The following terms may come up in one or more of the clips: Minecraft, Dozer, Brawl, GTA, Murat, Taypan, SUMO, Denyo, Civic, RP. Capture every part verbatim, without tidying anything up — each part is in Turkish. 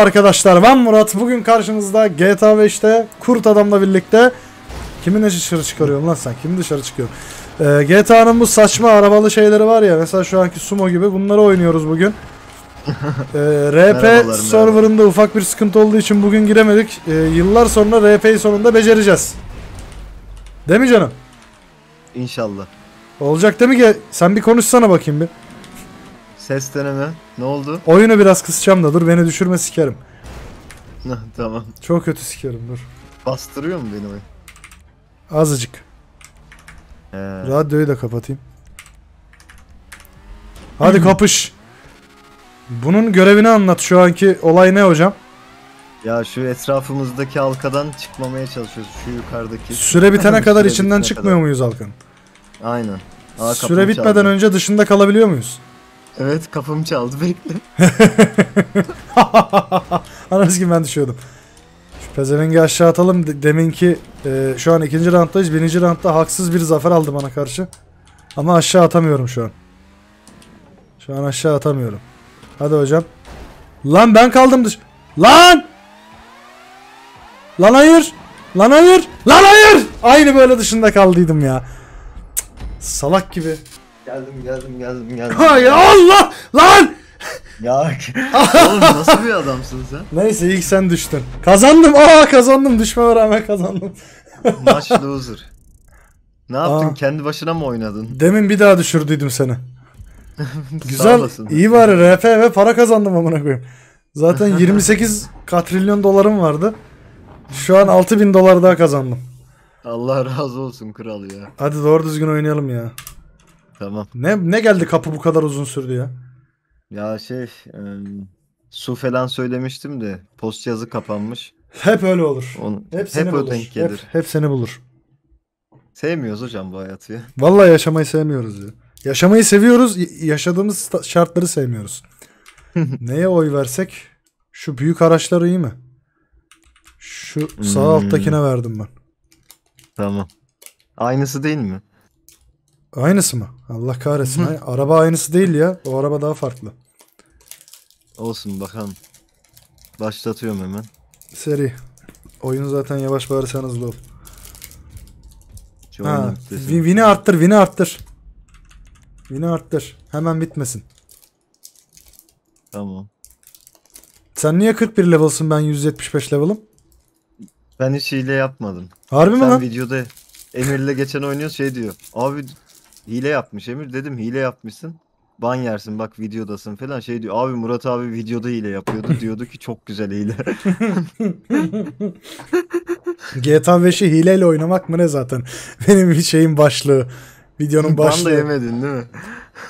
Merhaba arkadaşlar, ben Murat. Bugün karşınızda G T A beşte Kurt Adam'la birlikte kimin dışarı çıkarıyorum lan sen? Kim dışarı çıkıyor? Ee, G T A'nın bu saçma arabalı şeyleri var ya, mesela şu anki sumo gibi, bunları oynuyoruz bugün. Ee, R P serverında ufak bir sıkıntı olduğu için bugün giremedik. Ee, yıllar sonra R P'yi sonunda becereceğiz. Değil mi canım? İnşallah. Olacak değil mi ki? Sen bir konuşsana bakayım bir. Ses deneme. Ne oldu? Oyunu biraz kısacağım da dur, beni düşürme sikerim. Tamam. Çok kötü sikerim, dur. Bastırıyor mu beni oyun? Azıcık. Ee... Radyoyu da kapatayım. Hadi kapış. Bunun görevini anlat, şu anki olay ne hocam? Ya şu etrafımızdaki halkadan çıkmamaya çalışıyoruz, şu yukarıdaki. Süre bitene kadar süre içinden bitene çıkmıyor kadar. Muyuz halkanın? Aynen. Aa, süre bitmeden çaldı. Önce dışında kalabiliyor muyuz? Evet, kafamı çaldı, bekle. Anasını gibi ben düşüyordum. Şu pezevengi aşağı atalım. Deminki e, şu an ikinci round'dayız. Birinci round'da haksız bir zafer aldı bana karşı. Ama aşağı atamıyorum şu an. Şu an aşağı atamıyorum. Hadi hocam. Lan ben kaldım dış... Lan! Lan hayır! Lan hayır! Lan hayır! Aynı böyle dışında kaldıydım ya. Cık, salak gibi. Geldim geldim geldim geldim. Hay Allah lan! Ya oğlum nasıl bir adamsın sen? Neyse ilk sen düştün. Kazandım. Aa kazandım. Düşmeme rağmen kazandım. Maç loser. Ne yaptın? Aa. Kendi başına mı oynadın? Demin bir daha düşürdüydüm seni. Güzel. İyi bari R P ve para kazandım amına koyayım. Zaten yirmi sekiz katrilyon dolarım vardı. Şu an altı bin dolar daha kazandım. Allah razı olsun kral ya. Hadi doğru düzgün oynayalım ya. Tamam. Ne ne geldi kapı bu kadar uzun sürdü ya? Ya şey e, su falan söylemiştim de post yazı kapanmış. Hep öyle olur. Onu, hep hep seni bulur. Hep, hep seni bulur. Sevmiyoruz hocam bu hayatı ya. Vallahi yaşamayı sevmiyoruz ya. Yaşamayı seviyoruz, yaşadığımız şartları sevmiyoruz. Neye oy versek? Şu büyük araçları iyi mi? Şu sağ hmm. alttakine verdim ben. Tamam. Aynısı değil mi? Aynısı mı? Allah kahretsin. Hı. Araba aynısı değil ya. O araba daha farklı. Olsun bakalım. Başlatıyorum hemen. Seri. Oyun zaten yavaş, bari sen hızlı ol. Ha, win'i arttır, win'i arttır. Win'i arttır. Hemen bitmesin. Tamam. Sen niye kırk bir level'sın, ben yüz yetmiş beş level'ım? Ben hiç hile yapmadım. Harbi mi lan? Videoda Emir'le geçen oynuyor, şey diyor. Abi... Hile yapmış Emir, dedim hile yapmışsın, ban yersin bak videodasın falan, şey diyor abi Murat abi videoda hile yapıyordu, diyordu ki çok güzel hile. G T A beşi hileyle oynamak mı ne zaten benim bir şeyin başlığı, videonun başlığı. Ban da yemedin değil mi?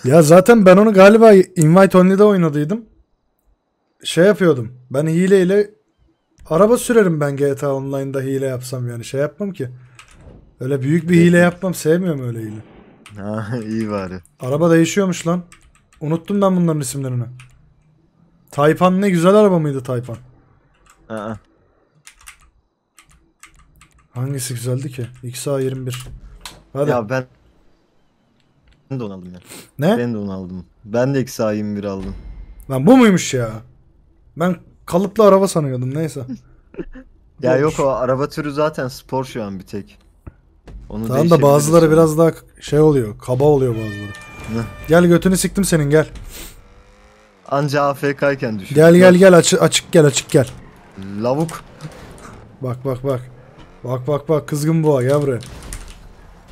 Ya zaten ben onu galiba invite only'de oynadıydım, şey yapıyordum ben hileyle, araba sürerim ben G T A Online'da hile yapsam yani, şey yapmam ki öyle büyük bir hile yapmam, sevmiyorum öyle hile. Ha iyi bari. Araba değişiyormuş lan. Unuttum ben bunların isimlerini. Taypan ne güzel araba mıydı Taypan? Aa. Hangisi güzeldi ki? X A yirmi bir. Hadi. Ya ben ben de onu aldım ya. Ne? Ben de onu aldım. Ben de X A yirmi bir aldım. Lan bu muymuş ya? Ben kalıplı araba sanıyordum, neyse. Ya olmuş. Yok o araba türü zaten spor şu an bir tek. Onu tamam da bazıları sonra biraz daha şey oluyor, kaba oluyor bazıları. Ne? Gel götünü siktim senin, gel. Anca A F K'yken düşün. Gel gel gel aç, açık gel açık gel. Lavuk. Bak bak bak. Bak bak bak kızgın boğa yavru.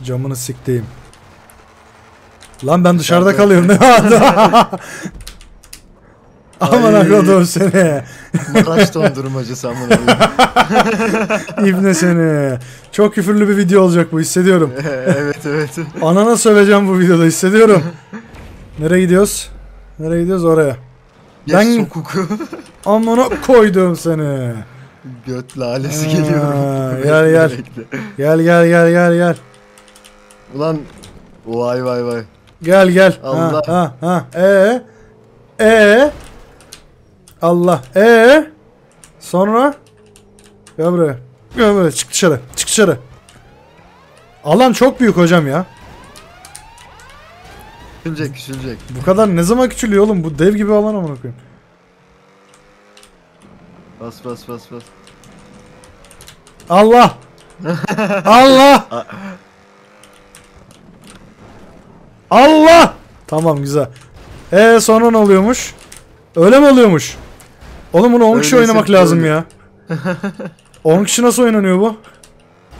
Camını sikteyim. Lan ben dışarıda kalıyorum. Aman akıllı seni. Maraş dondurmacısı aman akıllı. İbne seni. Çok küfürlü bir video olacak bu, hissediyorum. Evet evet. Anana söveceğim bu videoda, hissediyorum. Nereye gidiyoruz? Nereye gidiyoruz? Oraya. Ya ben... sokuku. Amana koydum seni. Göt lalesi geliyor. Gel gel. Gel gel gel gel gel. Ulan vay vay vay. Gel gel. Allah. Ha ha. Eee? Eee? Allah. Ee, sonra gel buraya. Gel buraya. Çık dışarı. Çık dışarı. Alan çok büyük hocam ya. Küçülecek, küçülecek. Bu kadar ne zaman küçülüyor oğlum? Bu dev gibi alan amına koyayım. Bas bas bas bas. Allah. Allah. Allah. Tamam güzel. Eee sonra ne oluyormuş? Öyle mi oluyormuş? Oğlum bunu on kişi öyle oynamak lazım öyle ya. on kişi nasıl oynanıyor bu?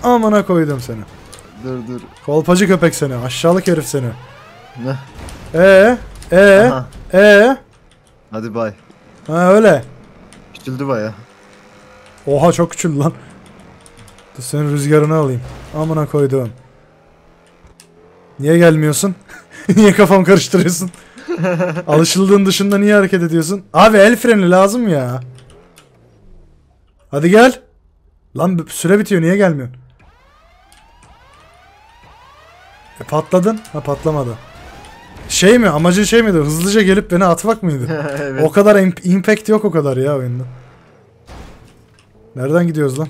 Amına koydum seni. Dur dur. Kolpacı köpek seni. Aşağılık herif seni. Ne? Eee? Eee? Eee? Hadi bay. Ha öyle. Küçüldü baya. Oha çok küçüldü lan. Dur senin rüzgarını alayım. Amına koydum. Niye gelmiyorsun? Niye kafam karıştırıyorsun? Alışıldığın dışında niye hareket ediyorsun? Abi el freni lazım ya. Hadi gel. Lan süre bitiyor, niye gelmiyorsun? E, patladın. Ha patlamadı. Şey mi? Amacın şey miydi? Hızlıca gelip beni atmak mıydı? Evet. O kadar imp impact yok o kadar ya oyunda. Nereden gidiyoruz lan?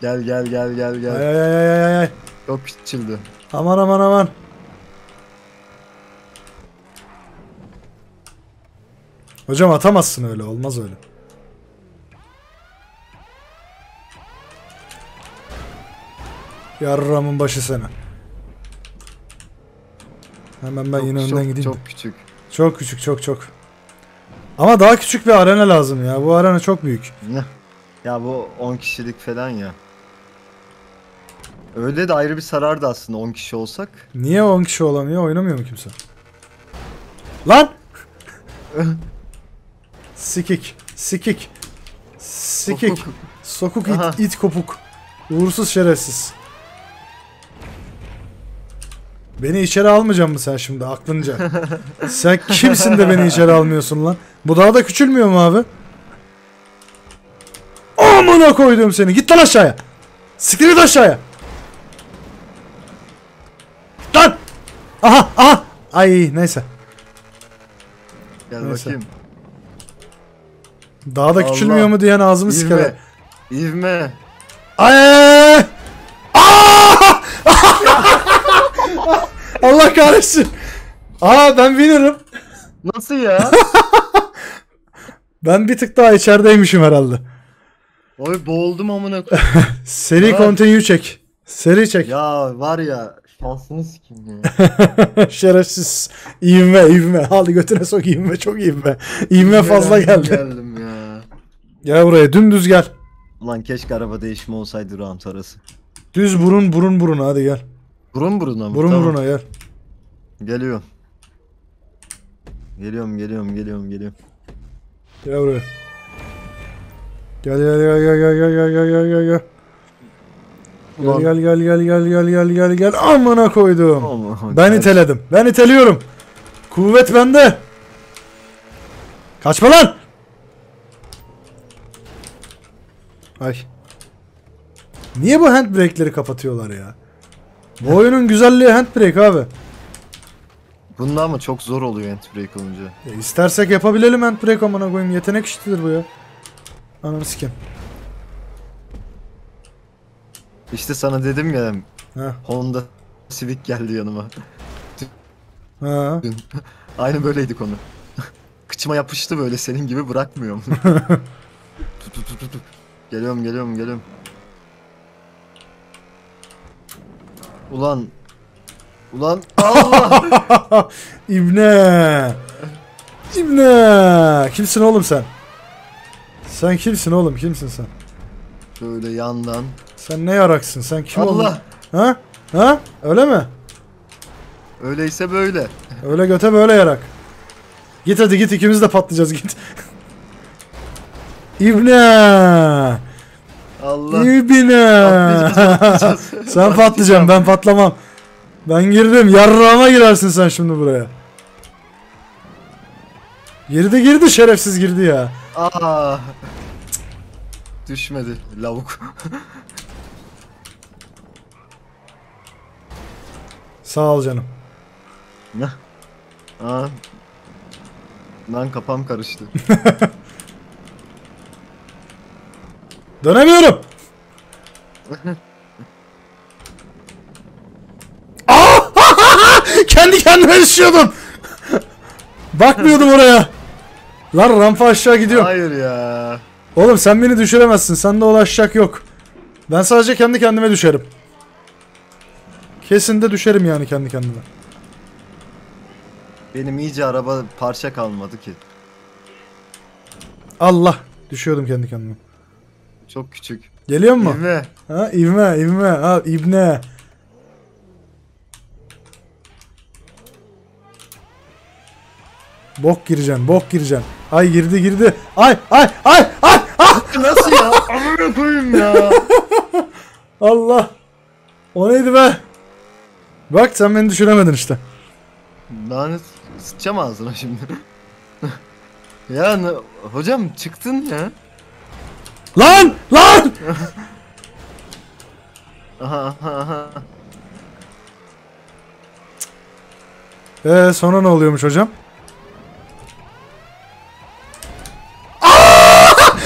Gel gel gel gel gel. Ay ay ay ay ay. Çok küçüldü. Aman aman aman. Hocam atamazsın öyle, olmaz öyle. Yarramın başı sana. Hemen ben çok, yine çok, önden gideyim. Çok küçük. Çok küçük çok çok. Ama daha küçük bir arena lazım ya. Bu arena çok büyük. Ya bu on kişilik falan ya. Öyle de ayrı bir sarardı aslında on kişi olsak. Niye on kişi olamıyor? Oynamıyor mu kimse? Lan! Sikik. Sikik. Sikik. Sokuk, Sokuk it, it kopuk. Uğursuz şerefsiz. Beni içeri almayacaksın mı sen şimdi aklınca? Sen kimsin de beni içeri almıyorsun lan? Bu daha da küçülmüyor mu abi? Amına koydum seni. Git lan aşağıya. Siktir git aşağıya. Git lan. Aha aha. Ay neyse. Gel neyse. Bakayım. Daha da Allah. Küçülmüyor mu diyen ağzımı sikere. İvme. Ay. Allah kahretsin. Aa ben winner'ım. Nasıl ya? Ben bir tık daha içerideymişim herhalde. Oy boğuldum amına koyayım. Seri continue çek. Seri çek. Ya var ya şansını sikeyim ya. Şerefsiz. İvme ivme. Hadi götüne sok ivme, çok ivme. İvme fazla geldi. Geldim ya. Gel buraya dümdüz gel. Ulan keşke araba değişimi olsaydı Ram tarası. Düz burun burun burun hadi gel. Burun buruna mı? Burun tamam. Buruna gel. Geliyorum. Geliyorum geliyorum geliyorum geliyorum. Gel buraya. Gel gel gel gel gel gel gel gel gel gel. Ulan. Gel gel gel gel gel gel gel gel. Amına koydum. Aman, ben iteledim. Ben iteliyorum. Kuvvet bende. Kaçma lan. Ay. Niye bu handbrake'leri kapatıyorlar ya? Bu oyunun güzelliği handbrake abi. Bunda ama çok zor oluyor handbrake olunca. E istersek yapabilelim handbrake amına koyayım. Yetenek işidir bu ya. Ananı sikeyim. İşte sana dedim ya. Heh. Honda Civic geldi yanıma. Ha. Aynı böyleydi konu. Kıçıma yapıştı böyle senin gibi bırakmıyorum. Tut tut tut tut. Geliyorum geliyorum geliyorum. Ulan. Ulan. Allah. İbne. İbne. Kimsin oğlum sen? Sen kimsin oğlum? Kimsin sen? Şöyle yandan. Sen ne yaraksın? Sen kim Allah. Oğlum? Ha? Ha? Öyle mi? Öyleyse böyle. Öyle göte böyle yarak. Git hadi git. İkimiz de patlayacağız. Git. İbne. Allah. İbine. Patlayacağız, patlayacağız. Sen patlayacaksın, ben patlamam. Ben girdim, yarrağıma girersin sen şimdi buraya. Girdi girdi, şerefsiz girdi ya. Aa. Düşmedi, lavuk. Sağ ol canım. Ne? Aa. Lan kafam karıştı. Dönemiyorum. Kendi kendime düşüyordum. Bakmıyordum oraya. Lan rampa aşağı gidiyor. Hayır ya. Oğlum sen beni düşüremezsin. Sende ulaşacak yok. Ben sadece kendi kendime düşerim. Kesin de düşerim yani kendi kendime. Benim iyice araba parça kalmadı ki. Allah. Düşüyordum kendi kendime. Çok küçük. Geliyor mu? İvme. Ha, ivme, ivme. Ha, ibne. Bok gireceğim, bok gireceğim. Ay girdi girdi. Ay ay ay ay. Ah! Nasıl ya? Amına koyayım ya. Allah. O neydi be? Bak sen beni düşüremedin işte. Lanet, sıçacağım ağzına şimdi. Ya hocam çıktın ya. Lan! Lan! Aha, aha. Ee, sonra ne oluyormuş hocam?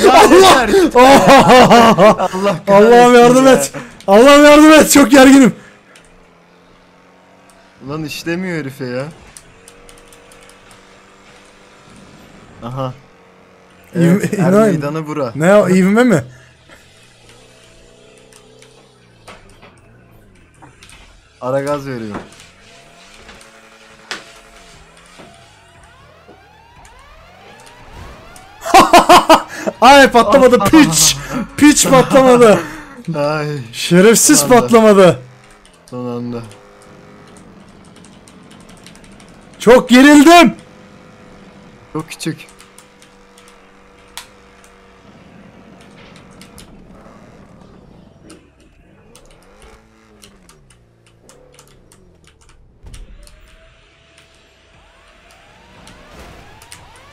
Allah! Allah! Allah'ım yardım et. Allah'ım yardım et. Çok gerginim. Ulan işlemiyor herife ya. Aha. Evet, İv, her inan, meydanı bura. Ne o? İvme mi? Ara gaz veriyor. Ay patlamadı. Piç. Piç patlamadı. Ay. Şerefsiz son patlamadı. Son anda. Çok gerildim. Çok küçük.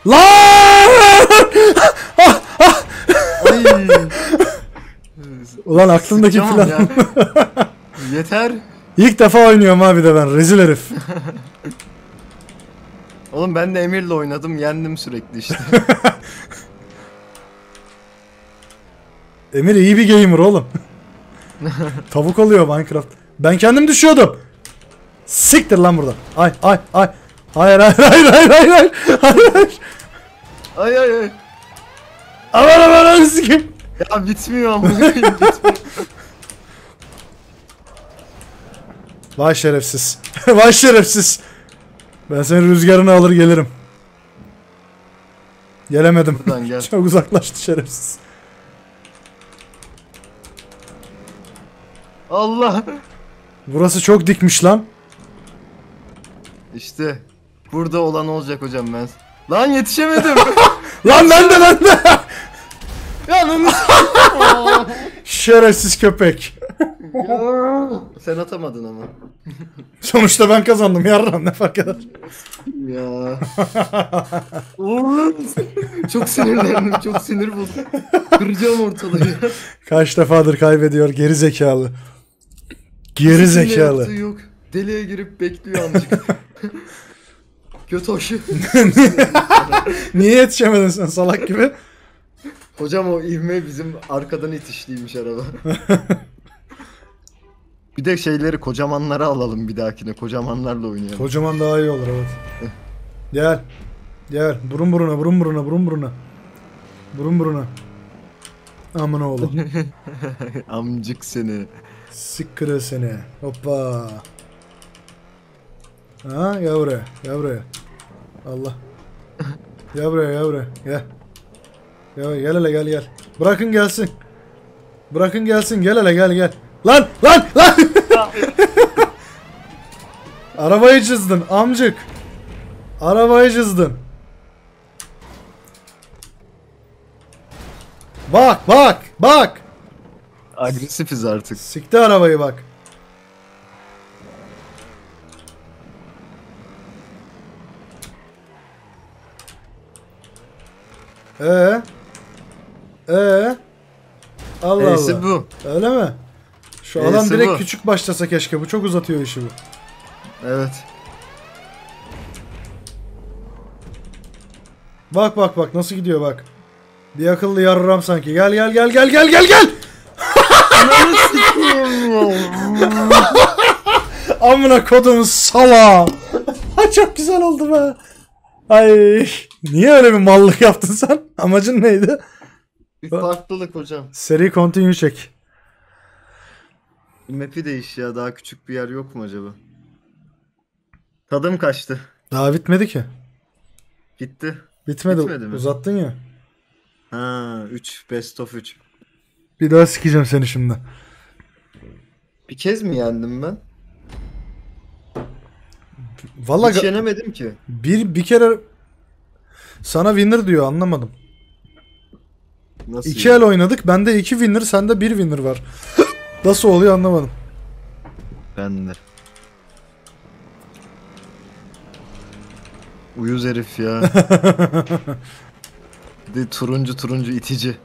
Lan! Ulan aklımdaki plan. Yeter. İlk defa oynuyorum abi de ben. Rezil herif. Oğlum ben de Emir'le oynadım. Yendim sürekli işte. Emir iyi bir gamer oğlum. Tavuk oluyor Minecraft. Ben kendim düşüyordum. Siktir lan buradan. Ay ay ay. Hayır hayır hayır hayır hayır hayır. Ay ay ay. Aman aman aman sikim. Ya bitmiyor ama. Vay şerefsiz. Vay şerefsiz. Ben senin rüzgarını alır gelirim. Gelemedim. Buradan gel. Çok uzaklaştı şerefsiz. Allah. Burası çok dikmiş lan. İşte. Burada olan olacak hocam ben. Lan yetişemedim. Lan ben de ben de. Yanımız. Şerefsiz köpek. Ya. Sen atamadın ama. Sonuçta ben kazandım yarram ne fark eder. Ya. Oğlum. Çok sinirlendim. Çok sinir buldum. Kıracağım ortalığı. Kaç defadır kaybediyor geri zekalı. Geri zekalı. Yok. Deliğe girip bekliyor amcık. Kötü hoş. Niye yetişemedin sen salak gibi? Hocam o ivme bizim arkadan itişliymiş araba. Bir de şeyleri kocamanlara alalım bir dahakine. Kocamanlarla oynayalım. Kocaman daha iyi olur evet. Gel. Gel. Burun buruna, burun buruna, burun buruna. Burun buruna. Amına oğlum. Amcık seni. Siktir seni. Hoppa. Ha gel buraya, gel buraya. Allah. Gel buraya, gel buraya. Gel. Gel, gel hele gel gel. Bırakın gelsin. Bırakın gelsin. Gel hele gel gel. Lan lan lan. Arabayı çizdin amcık. Arabayı çizdin. Bak bak bak. Agresifiz artık. Sikti arabayı bak. Ee, ee, Allah Eysi Allah. Bu. Öyle mi? Şu Eysi adam direkt bu. Küçük başlasa keşke. Bu çok uzatıyor işi bu. Evet. Bak bak bak nasıl gidiyor bak. Bir akıllı yarram sanki. Gel gel gel gel gel gel gel. Amına kodumun salağı. Çok güzel oldu be. Ay, niye öyle bir mallık yaptın sen? Amacın neydi? Bir farklılık hocam. Seri continue çek. Map'i değiş ya, daha küçük bir yer yok mu acaba? Tadım kaçtı. Daha bitmedi ki. Gitti. Bitmedi, bitmedi mi? Uzattın ya. Ha, üç best of üç. Bir daha sikeceğim seni şimdi. Bir kez mi yendim ben? Vallahi hiç yenemedim ki. Bir bir kere sana winner diyor, anlamadım. Nasıl iki yani? El oynadık, bende iki winner, sende bir winner var. Nasıl oluyor anlamadım. Ben de. Uyuz herif ya. De turuncu turuncu itici.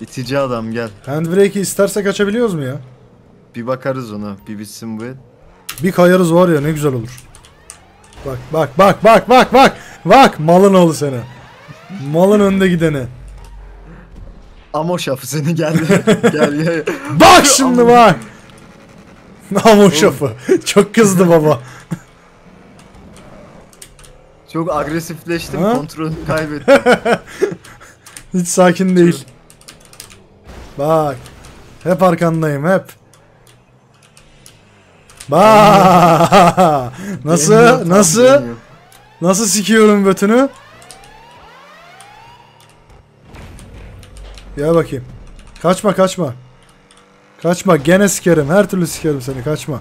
İtici adam gel. Handbrake'i istersek açabiliyoruz mu ya? Bir bakarız ona. Bir bitsin bu. Bir kayarız var ya, ne güzel olur. Bak bak bak bak bak bak. Bak malın oğlu seni. Malın önde gideni. Amoşafı seni geldi. Gel ya. Bak şimdi bak. Amoşafı. Çok kızdı baba. Çok agresifleştim. Ha? Kontrolü kaybettim. Hiç sakin değil. Bak. Hep arkandayım hep. Bak. Nasıl? Nasıl? Nasıl sikiyorum götünü? Gel bakayım. Kaçma kaçma. Kaçma, gene sikerim. Her türlü sikerim seni, kaçma.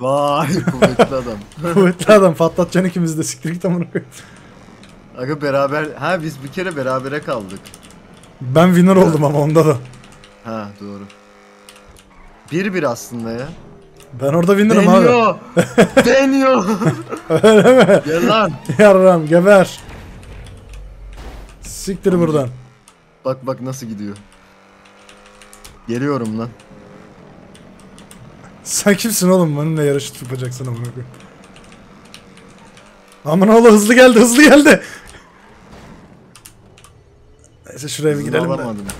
Vay, kuvvetli adam. Kuvvetli adam, patlatacaksın ikimiz de, siktir git amına koyayım. Aga beraber, ha biz bir kere berabere kaldık. Ben winner oldum ama onda da. Ha doğru. bir bir aslında ya. Ben orada winner'ım Denyo abi. Denyo! Öyle mi? Gel lan. Yarram geber. Siktir abi, buradan. Bak bak nasıl gidiyor. Geliyorum lan. Sen kimsin oğlum? Benimle yarışı yapacaksın amına koyayım. Aman oğlum hızlı geldi, hızlı geldi. Neyse şuraya hızlı bir girelim de.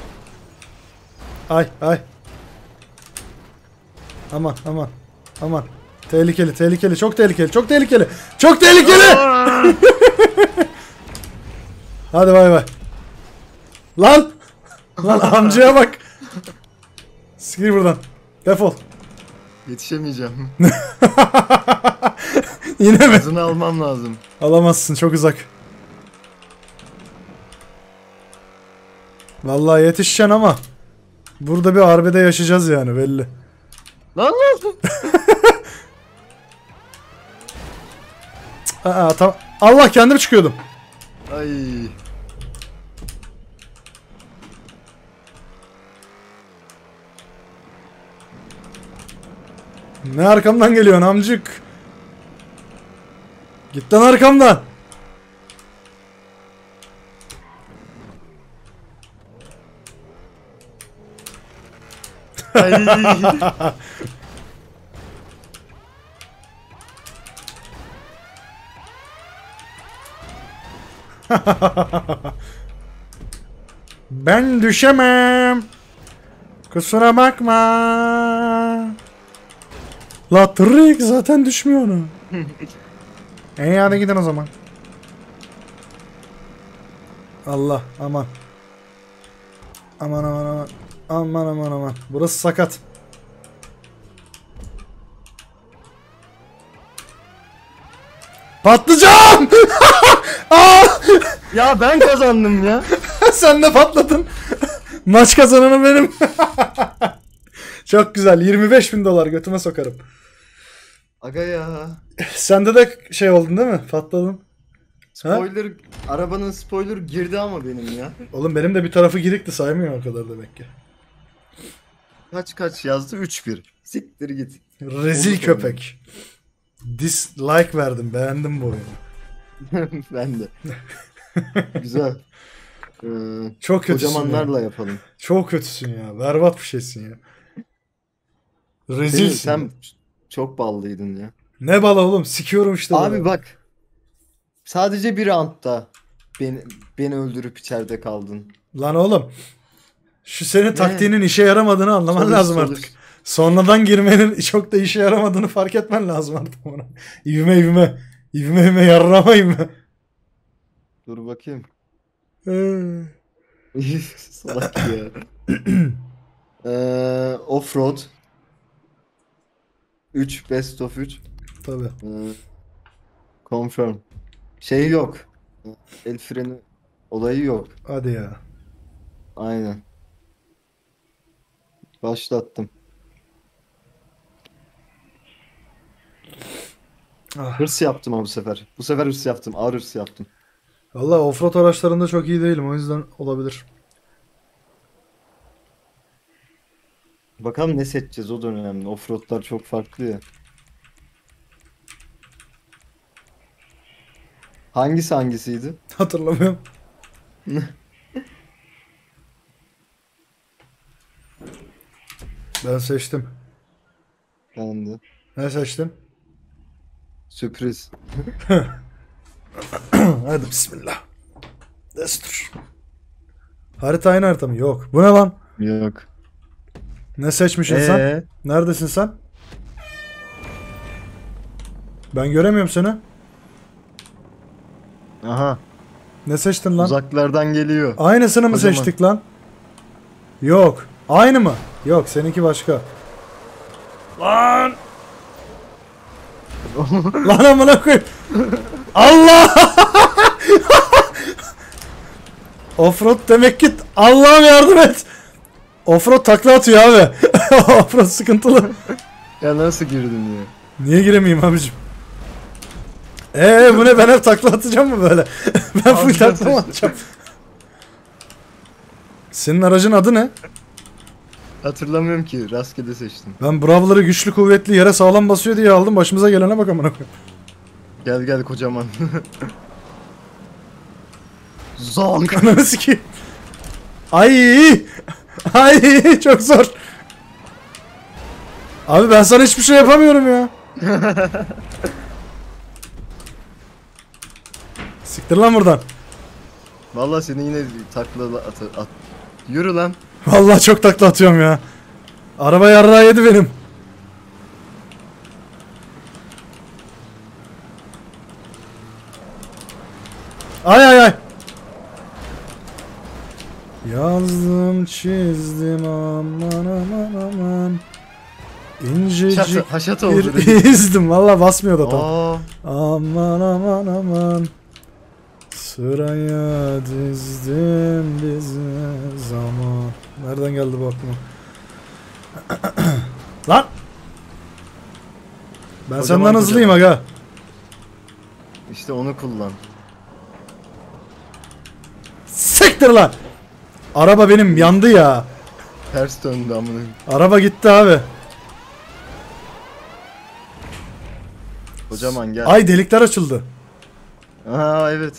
Ay ay. Aman aman aman. Tehlikeli, tehlikeli, çok tehlikeli, çok tehlikeli. Çok tehlikeli. Hadi bay bay. Lan. Lan amcaya bak. Sikir buradan. Defol. Yetişemeyeceğim. Yine mi? Hızını almam lazım. Alamazsın, çok uzak. Vallahi yetişeceksin ama burada bir harbede yaşayacağız yani belli. Lan lan. Aa tamam. Allah, kendim çıkıyordum. Ay. Ne arkamdan geliyorsun amcık? Git lan arkamdan. Ben düşemem. Kusura bakma. Latrik zaten düşmüyor ona. E hadi gidin o zaman. Allah aman. Aman aman aman. Aman aman aman. Burası sakat. Patlıcan! Ya ben kazandım ya. Sen de patladın. Maç kazananı benim. Çok güzel. yirmi beş bin dolar götüme sokarım. Aga ya. Sende de şey oldun değil mi? Patladın. Spoiler, ha? Arabanın spoiler girdi ama benim ya. Oğlum benim de bir tarafı girikti, saymıyor o kadar demek ki. Kaç kaç yazdı? üç bir. Siktir git. Rezil olur köpek. Benim. Dislike verdim. Beğendim bu oyunu. Ben de. Güzel. Ee, Çok kötüsün. Kocamanlarla ya. Yapalım. Çok kötüsün ya. Berbat bir şeysin ya. Rezilsin. Sen çok ballıydın ya. Ne bala oğlum? Sikiyorum işte. Abi böyle. Bak. Sadece bir roundda beni, beni öldürüp içeride kaldın. Lan oğlum. Şu senin taktiğinin işe yaramadığını anlaman sonuç, lazım sonuç. artık. Sonradan girmenin çok da işe yaramadığını fark etmen lazım artık ona. İvme ivme. İvme ivme yarrama ivme. Dur bakayım. Salak ya. ee, Offroad. üç. Best of üç. Tabii. Ee, confirm. Şey yok. El freni olayı yok. Hadi ya. Aynen. Başlattım. Ah. Hırs yaptım ama bu sefer. Bu sefer hırs yaptım. Ağır hırs yaptım. Vallahi offroad araçlarında çok iyi değilim. O yüzden olabilir. Bakalım ne seçeceğiz, o da önemli. Offroadlar çok farklı ya. Hangisi hangisiydi? Hatırlamıyorum. Ben seçtim. Ben de. Ne seçtin? Sürpriz. Hadi bismillah. Destur. Harita aynı harita mı? Yok. Bu ne lan? Yok. Ne seçmişsin ee? sen? Neredesin sen? Ben göremiyorum seni. Aha. Ne seçtin lan? Uzaklardan geliyor. Aynısını mı o seçtik zaman? lan? Yok. Aynı mı? Yok, seninki başka. Lan! Lan amına koyayım. Allah! Offroad demek ki, Allah'ım yardım et. Offroad takla atıyor abi. Offroad sıkıntılı. Ya nasıl girdin ya? Niye giremeyeyim abicim? Eee bu ne, ben hep takla atacağım mı böyle? Ben full takla mı atacağım? Senin aracın adı ne? Hatırlamıyorum ki, rastgele seçtim. Ben Brawl'ları güçlü kuvvetli yere sağlam basıyor diye aldım, başımıza gelene bak amına koyayım. Gel gel kocaman. Zonk. Ananı sikeyim. Ay, ay çok zor. Abi ben sana hiçbir şey yapamıyorum ya. Siktir lan buradan. Vallahi seni yine takla at, at. Yürü lan. Vallahi çok takla atıyorum ya. Araba yarrağı yedi benim. Ay ay ay. Yazdım çizdim aman aman aman. İncecik bir izdim. Valla basmıyor da tam. Aa. Aman aman aman. Sıraya dizdim bizi zaman. Nereden geldi bu aklıma? Lan! Ben kocaman senden kocaman. hızlıyım aga. İşte onu kullan. Siktir lan! Araba benim yandı ya. Ters döndü amına. Araba gitti abi. Kocaman gel. Ay delikler açıldı. Aa evet.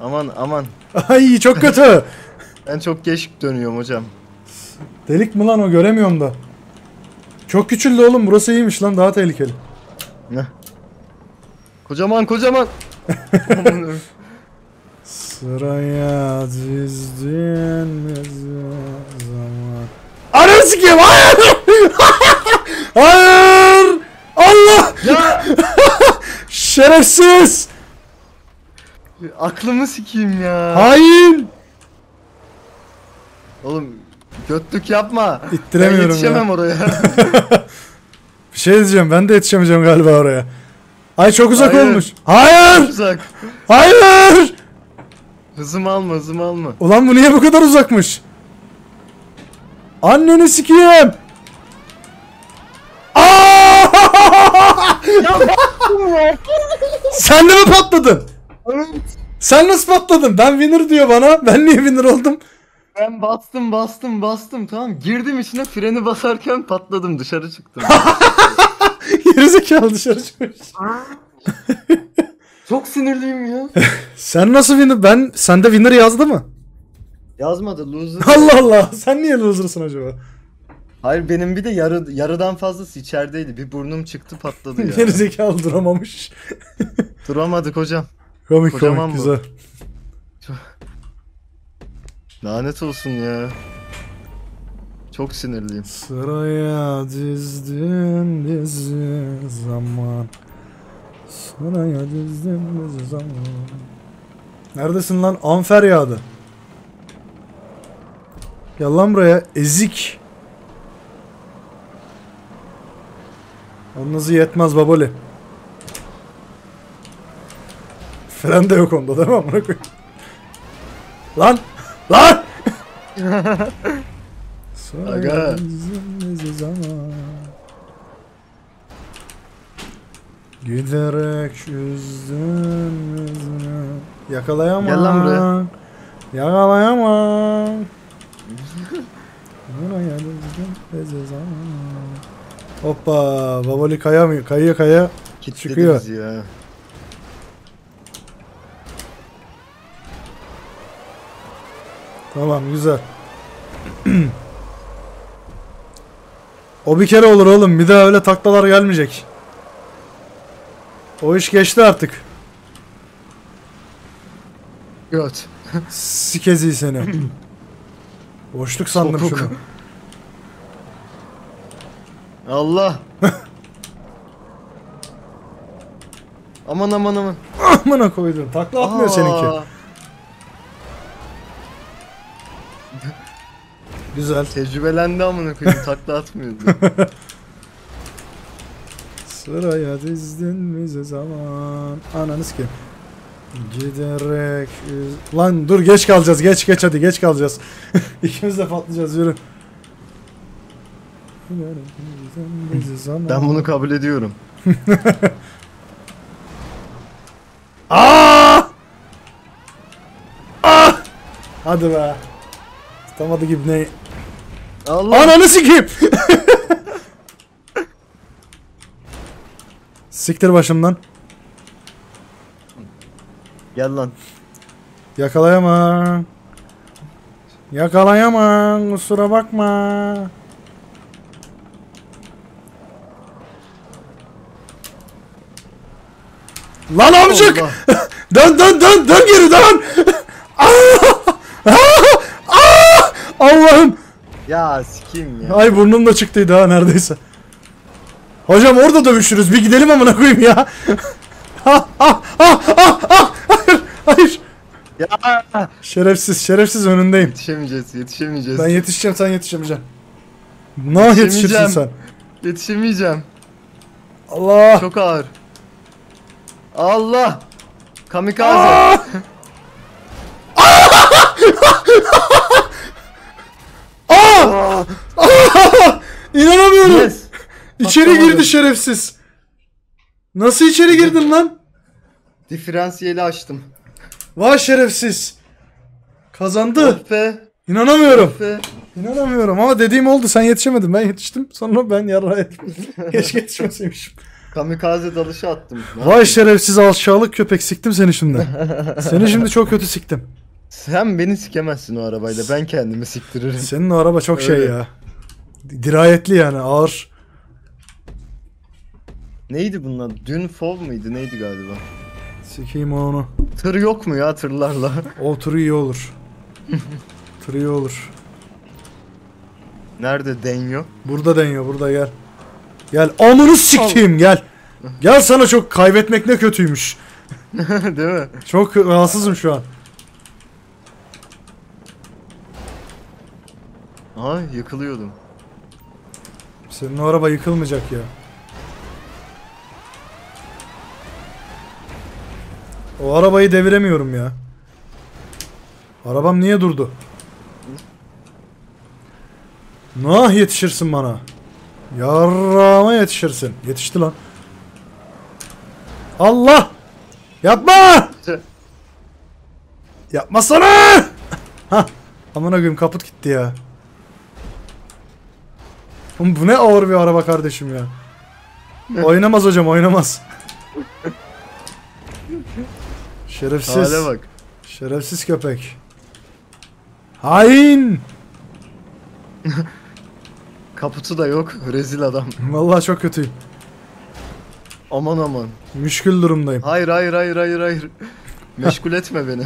Aman aman. Ay çok kötü. Ben çok geç dönüyorum hocam. Delik mi lan o, göremiyorum da. Çok küçüldü oğlum, burası iyiymiş lan, daha tehlikeli. Ne? Kocaman kocaman. Sıraya dizdin zaman. Ananı sikeyim, hayır. Hayır. Allah. Ya. Şerefsiz. Aklımı sikeyim ya. Hayır. Oğlum götlük yapma. İttiremiyorum ya. Ben yetişemem ya oraya. Bir şey diyeceğim, ben de yetişemeyeceğim galiba oraya. Ay çok uzak Hayır. olmuş. Hayır. Çok uzak. Hayır. Hızımı alma, hızımı alma. Ulan bu niye bu kadar uzakmış? Anneni sikeyim. Aa! Ya baktım ya. Sen de mi patladın? Sen nasıl patladın? Ben winner diyor bana. Ben niye winner oldum? Ben bastım bastım bastım tamam. Girdim içine, freni basarken patladım, dışarı çıktım. Gerizekalı dışarı çıkmış. Çok sinirliyim ya. Sen nasıl winner? Ben sende winner yazdı mı? Yazmadı, loser. Allah Allah, sen niye loser'sın acaba? Hayır benim bir de yarı, yarıdan fazlası içerideydi. Bir burnum çıktı, patladı ya. Gerizekalı duramamış. Duramadık hocam. Komik Kocaman komik bu. güzel. Lanet olsun ya. Çok sinirliyim. Sıraya dizdin bizi zaman. Sıraya dizdin bizi zaman. Neredesin lan? Anfer yağdı. Gel lan buraya ezik. Anınızı yetmez baboli. Fren de yok onda değil mi amına koyayım? Lan! Lan! Aga. Giderek üzdün yüzüne. Yakalayamam. Gel lan buraya. Yakalayamam. Buraya üzdün zaman. Hoppa. Baboli kaya mı? Kayıya kaya. Çıkıyor. Ya. Tamam güzel. O bir kere olur oğlum. Bir daha öyle taklalar gelmeyecek. O iş geçti artık. Evet. Sikezi seni. Boşluk sandım sokuk şunu. Allah. Aman aman aman. Amına koydum. Takla atmıyor. Aa, seninki. Güzel. Tecrübelendi amına koyayım. Takla atmıyordu. Sıraya dizdin bize zaman. Ananız kim? Giderek üz... Lan dur geç kalacağız. Geç geç hadi geç kalacağız. İkimiz de patlayacağız. Yürü. Ben bunu kabul ediyorum. Aa! Aa! Hadi be. Tutamadı gibi ne? Allah. Ananı sikeyim. Siktir başımdan. Gel lan. Yakalayamam. Yakalayamam. Kusura bakma. Lan amcık. Dön dön dön dön geri dön. Allah'ım. Ya sikeyim ya. Ay burnum da çıktıydı ha neredeyse. Hocam orada dövüşürüz. Bir gidelim amına koyayım ya. Ah ah ah ah ah. Hayır hayır. Ya. Şerefsiz şerefsiz önündeyim. Yetişemeyeceğiz yetişemeyeceğiz. Ben yetişeceğim sen yetişemeyeceksin. Ne yetişirsin sen? Yetişemeyeceğim. Allah. Çok ağır. Allah. Kamikaze. Aa! İnanamıyorum. Yes. İçeri girdi şerefsiz. Nasıl içeri girdin lan? Diferansiyeli açtım. Vay şerefsiz. Kazandı. İnanamıyorum. Orfe. İnanamıyorum ama dediğim oldu. Sen yetişemedin. Ben yetiştim. Sonra ben yarra ettim. Keşke yetişmeseymişim. Kamikaze dalışı attım. Vay şerefsiz alçalık köpek. Siktim seni şimdi. Seni şimdi çok kötü siktim. Sen beni sikemezsin o arabayla. Ben kendimi siktiririm. Senin o araba çok öyle şey ya. Dirayetli yani, ağır. Neydi bunlar? Dün Fall mıydı? Neydi galiba? Sikeyim onu. Tır yok mu ya tırlarla? O tır iyi olur. Tır iyi olur. Nerede Denyo? Burada Denyo. Burada gel. Gel. Amını sikeyim gel. Gel sana çok kaybetmek ne kötüymüş. Değil mi? Çok rahatsızım şu an. Aha yıkılıyordum. Senin o araba yıkılmayacak ya. O arabayı deviremiyorum ya. Arabam niye durdu? Nah yetişirsin bana. Yarrağıma yetişirsin. Yetişti lan. Allah! Yapma! Yapmasana! Hah. Amına koyayım kaput gitti ya. Bu ne ağır bir araba kardeşim ya. Oynamaz hocam oynamaz. Şerefsiz. Hale bak. Şerefsiz köpek. Hain. Kaputu da yok. Rezil adam. Vallahi çok kötüyüm. Aman aman. Müşkül durumdayım. Hayır hayır hayır hayır hayır. Meşgul etme beni.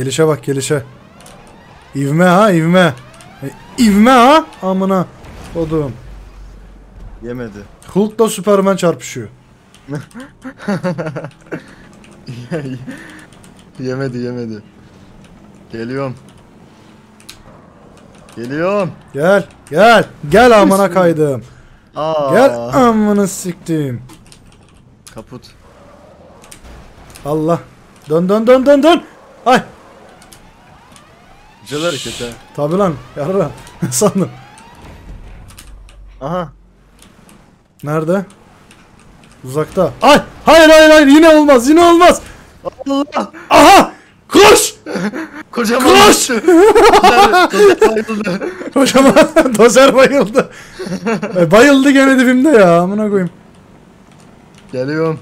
Gelişe bak gelişe. İvme ha ivme. E, ivme ha amına kodum. Yemedi. Hulk'la Superman çarpışıyor. Yemedi yemedi. Geliyorum. Geliyorum. Gel gel. Gel amına kaydım. Aa. Gel amına siktim. Kaput. Allah. Dön dön dön dön dön. Ay. Güzel hareket ha. Tabi lan. Yarra. Sandım. Aha. Nerede? Uzakta. Ay. Hayır hayır hayır. Yine olmaz. Yine olmaz. Allah. Aha. Koş. Kocaman. Koş. Kocaman. Dozer bayıldı. e, bayıldı gene dibimde ya. Amına koyayım. Geliyorum.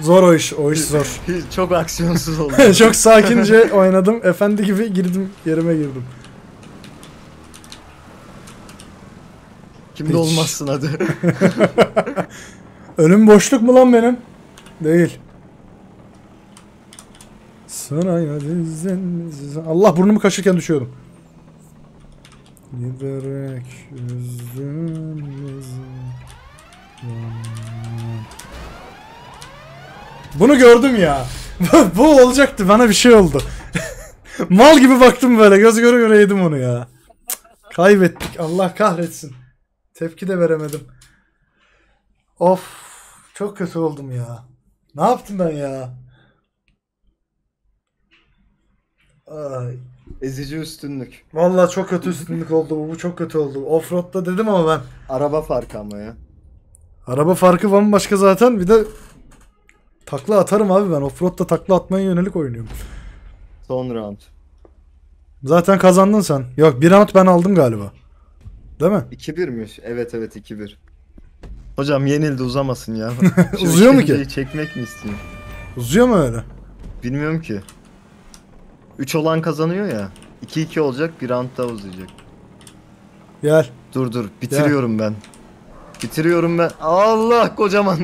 Zor o iş, o iş zor. Çok aksiyonsuz oldu. Çok sakince oynadım, efendi gibi girdim, yerime girdim. Kimde hiç olmazsın hadi. Önüm boşluk mu lan benim? Değil. Allah burnumu kaşırken düşüyordum. Giderek yüzümüzü. Bunu gördüm ya. Bu olacaktı, bana bir şey oldu. Mal gibi baktım böyle, göz göre göre yedim onu ya. Kaybettik, Allah kahretsin. Tepki de veremedim. Of, çok kötü oldum ya. Ne yaptım ben ya? Ay. Ezici üstünlük. Vallahi çok kötü üstünlük oldu bu, bu çok kötü oldu. Offroad'da dedim ama ben. Araba farkı ama ya. Araba farkı var mı başka zaten, bir de takla atarım abi ben. Offroad'da takla atmaya yönelik oynuyorum. Son round. Zaten kazandın sen. Yok, bir round ben aldım galiba. Değil mi? iki birmiş. Evet evet iki bir. Hocam yenildi, uzamasın ya. Uzuyor mu ki? Çekmek mi istiyorsun? Uzuyor mu öyle? Bilmiyorum ki. üç olan kazanıyor ya. iki iki olacak, bir round daha uzayacak. Gel. Dur dur, bitiriyorum Gel. ben. Bitiriyorum ben. Allah kocaman.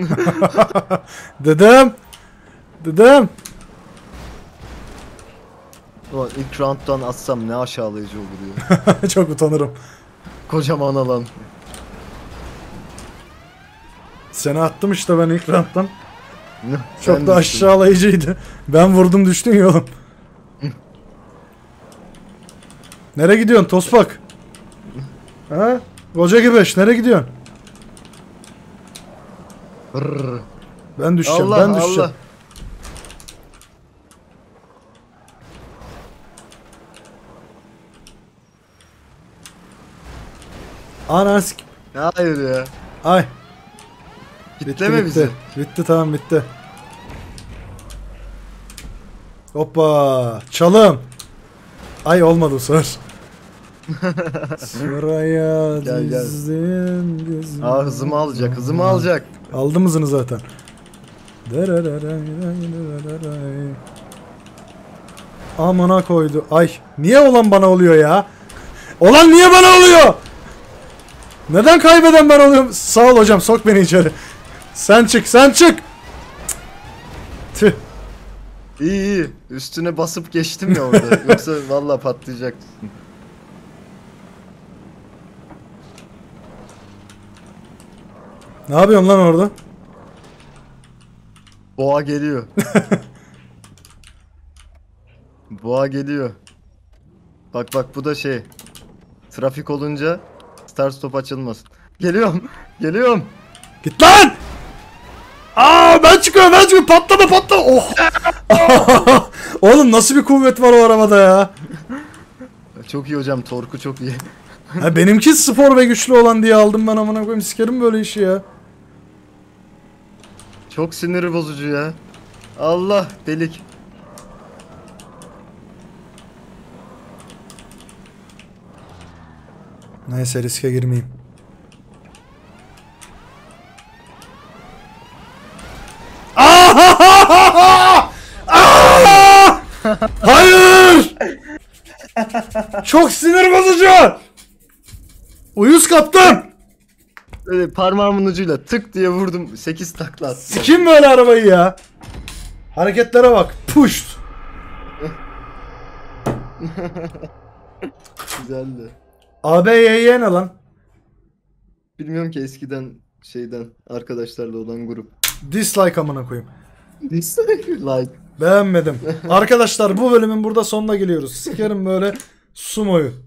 Dedim. Dedim. Ulan ilk round'dan atsam ne aşağılayıcı olur ya. Çok utanırım. Kocaman alan. Seni attım işte ben ilk round'dan. Çok da düştüm. Aşağılayıcıydı. Ben vurdum düştün ya oğlum. Nereye gidiyorsun tospak? Ha? Koca gibiş nereye gidiyorsun? Ben düşeceğim, Allah, ben düşeceğim. Allah. Anas. Hayır ya. Ay. Bitleme bitti, bitti. bizi. Bitti tamam bitti. Hoppa. Çalım. Ay olmadı sor. Sıraya gel, dizin gözüm. Aa hızımı alacak, hızımı alacak. Aldım hızını zaten. Amına koydu. Ay niye olan bana oluyor ya? Olan niye bana oluyor? Neden kaybeden ben oluyorum? Sağ ol hocam, sok beni içeri. Sen çık, sen çık. Tüh. İyi iyi. Üstüne basıp geçtim ya orada. Yoksa vallahi patlayacaktın. Ne yapıyorsun lan orada? Boğa geliyor. Boğa geliyor. Bak bak bu da şey. Trafik olunca start stop açılmasın. Geliyorum. Geliyorum. Git lan! Aa ben çıkıyorum ben çıkıyorum. Patlama patlama. Oh. Oğlum nasıl bir kuvvet var o arabada ya. Çok iyi hocam. Torku çok iyi. Ha, benimki spor ve güçlü olan diye aldım ben amına koyayım. Sikerim böyle işi ya. Çok sinir bozucu ya. Allah delik. Neyse riske girmeyeyim. Hayır! Çok sinir bozucu. Uyuz kaptım. Böyle parmağımın ucuyla tık diye vurdum. sekiz takla attı. Sikim böyle arabayı ya. Hareketlere bak. Puşt. Güzeldi. A B Y Y ne lan? Bilmiyorum ki, eskiden şeyden arkadaşlarla olan grup. Dislike amına koyayım. Dislike like. Beğenmedim. Arkadaşlar bu bölümün burada sonuna geliyoruz. Sikerim böyle sumoyu.